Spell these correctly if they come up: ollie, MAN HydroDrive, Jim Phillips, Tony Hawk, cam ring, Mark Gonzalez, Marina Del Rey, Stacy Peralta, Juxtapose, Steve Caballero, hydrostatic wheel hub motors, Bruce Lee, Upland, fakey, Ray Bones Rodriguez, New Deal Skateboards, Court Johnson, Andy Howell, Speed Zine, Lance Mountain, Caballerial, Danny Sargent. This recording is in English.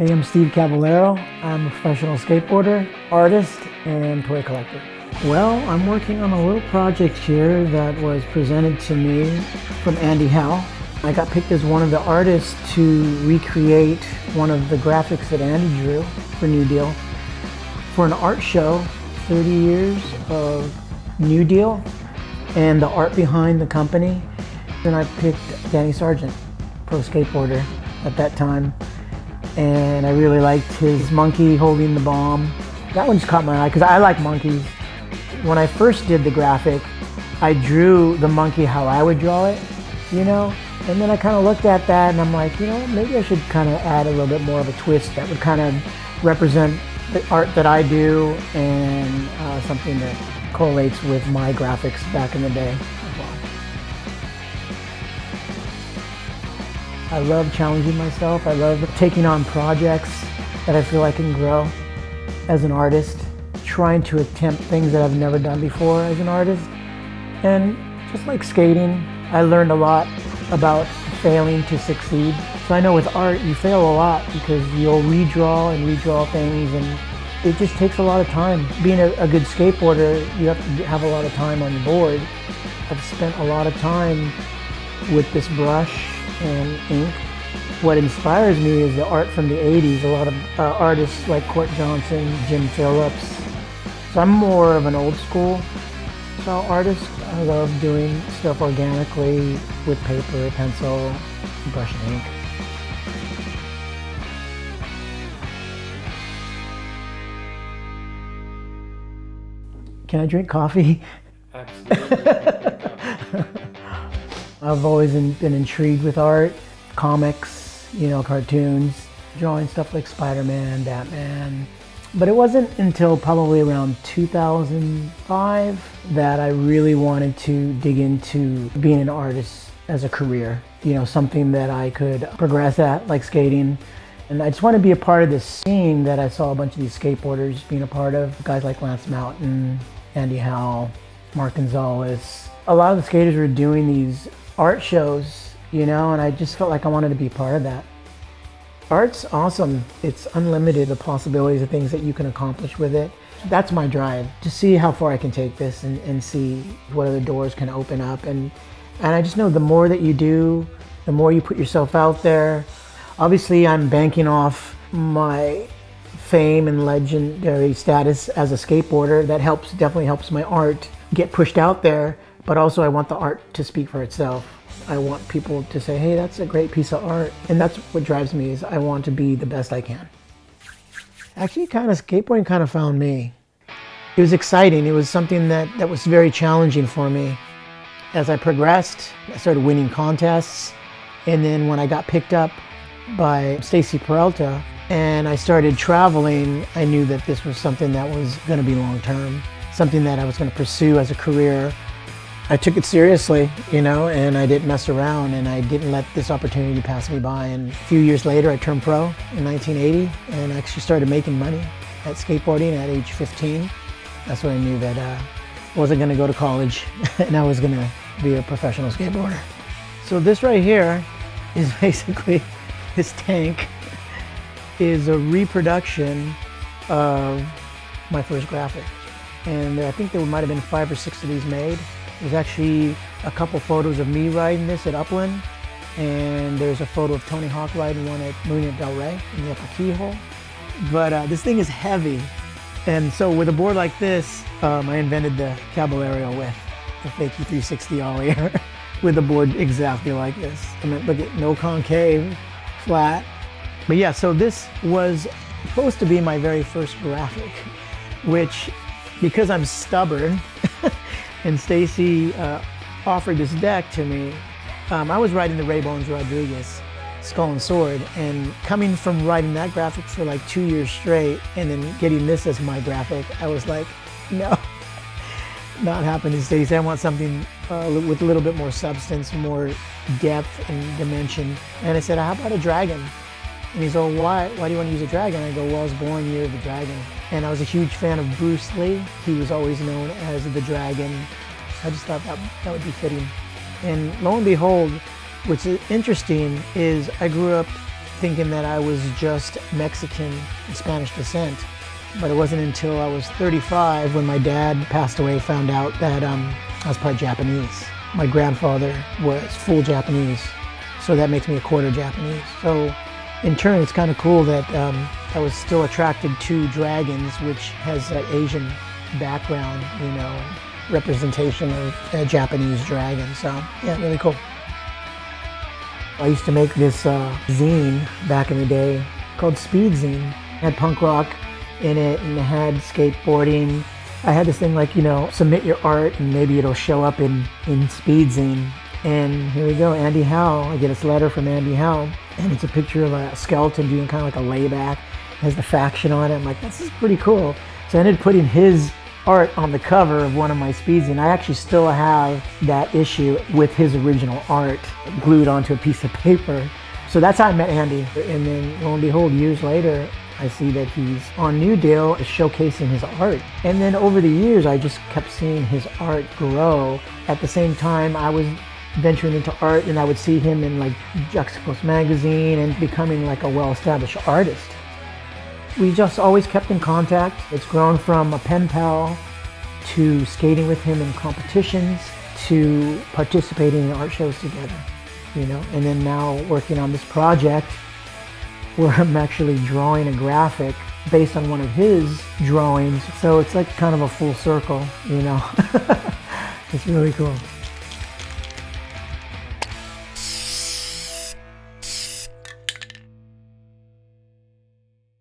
Hey, I'm Steve Caballero. I'm a professional skateboarder, artist, and toy collector. Well, I'm working on a little project here that was presented to me from Andy Howell. I got picked as one of the artists to recreate one of the graphics that Andy drew for New Deal for an art show, 30 years of New Deal and the art behind the company. Then I picked Danny Sargent, pro skateboarder at that time. And I really liked his monkey holding the bomb. That one just caught my eye because I like monkeys. When I first did the graphic, I drew the monkey how I would draw it, you know? And then I kind of looked at that and I'm like, you know, maybe I should kind of add a little bit more of a twist that would kind of represent the art that I do and something that correlates with my graphics back in the day. I love challenging myself. I love taking on projects that I feel I can grow as an artist, trying to attempt things that I've never done before as an artist. And just like skating, I learned a lot about failing to succeed. So I know with art, you fail a lot because you'll redraw and redraw things, and it just takes a lot of time. Being a good skateboarder, you have to have a lot of time on the board. I've spent a lot of time with this brush and ink. What inspires me is the art from the 80s, a lot of artists like Court Johnson, Jim Phillips. So I'm more of an old school style artist. I love doing stuff organically with paper, pencil, brush and ink. Can I drink coffee? Absolutely. I've always been intrigued with art, comics, you know, cartoons, drawing stuff like Spider-Man, Batman. But it wasn't until probably around 2005 that I really wanted to dig into being an artist as a career, you know, something that I could progress at, like skating. And I just wanted to be a part of this scene that I saw a bunch of these skateboarders being a part of, guys like Lance Mountain, Andy Howell, Mark Gonzalez. A lot of the skaters were doing these art shows, you know, and I just felt like I wanted to be part of that. Art's awesome. It's unlimited, the possibilities of things that you can accomplish with it. That's my drive, to see how far I can take this and see what other doors can open up. And I just know the more that you do, the more you put yourself out there. Obviously, I'm banking off my fame and legendary status as a skateboarder. That helps, definitely helps my art get pushed out there. But also I want the art to speak for itself. I want people to say, hey, that's a great piece of art. And that's what drives me, is I want to be the best I can. Actually, kind of skateboarding kind of found me. It was exciting. It was something that was very challenging for me. As I progressed, I started winning contests. And then when I got picked up by Stacy Peralta and I started traveling, I knew that this was something that was going to be long-term, something that I was going to pursue as a career. I took it seriously, you know, and I didn't mess around, and I didn't let this opportunity pass me by. And a few years later, I turned pro in 1980 and actually started making money at skateboarding at age 15. That's when I knew that I wasn't gonna go to college and I was gonna be a professional skateboarder. So this right here is basically, this tank is a reproduction of my first graphic. And I think there might've been 5 or 6 of these made. There's actually a couple photos of me riding this at Upland, and there's a photo of Tony Hawk riding one at Marina Del Rey in the upper keyhole. But this thing is heavy, and so with a board like this, I invented the Caballerial with the fakey 360 ollie with a board exactly like this. I mean, look at no concave, flat. But yeah, so this was supposed to be my very first graphic, which, because I'm stubborn, and Stacy offered this deck to me. I was riding the Ray Bones Rodriguez Skull and Sword, and coming from riding that graphic for like 2 years straight and then getting this as my graphic, I was like, no, not happening, Stacy. I want something with a little bit more substance, more depth and dimension. And I said, how about a dragon? And he's all, why do you want to use a dragon? I go, well, I was born Year of the Dragon. And I was a huge fan of Bruce Lee. He was always known as the Dragon. I just thought that would be fitting. And lo and behold, what's interesting is I grew up thinking that I was just Mexican and Spanish descent. But it wasn't until I was 35, when my dad passed away, found out that I was part Japanese. My grandfather was full Japanese, so that makes me a quarter Japanese. So in turn, it's kind of cool that I was still attracted to dragons, which has that Asian background, you know, representation of a Japanese dragon. So yeah, really cool. I used to make this zine back in the day called Speed Zine. It had punk rock in it, and it had skateboarding. I had this thing like, you know, submit your art and maybe it'll show up in Speed Zine. And here we go, Andy Howell. I get this letter from Andy Howell, and it's a picture of a skeleton doing kind of like a layback. It has the faction on it. I'm like, this is pretty cool. So I ended up putting his art on the cover of one of my Speed Zine. I actually still have that issue with his original art glued onto a piece of paper. So that's how I met Andy. And then lo and behold, years later, I see that he's on New Deal showcasing his art. And then over the years, I just kept seeing his art grow. At the same time, I was venturing into art, and I would see him in like Juxtapose magazine and becoming like a well-established artist. We just always kept in contact. It's grown from a pen pal to skating with him in competitions to participating in art shows together, you know, and then now working on this project where I'm actually drawing a graphic based on one of his drawings. So it's like kind of a full circle, you know. It's really cool.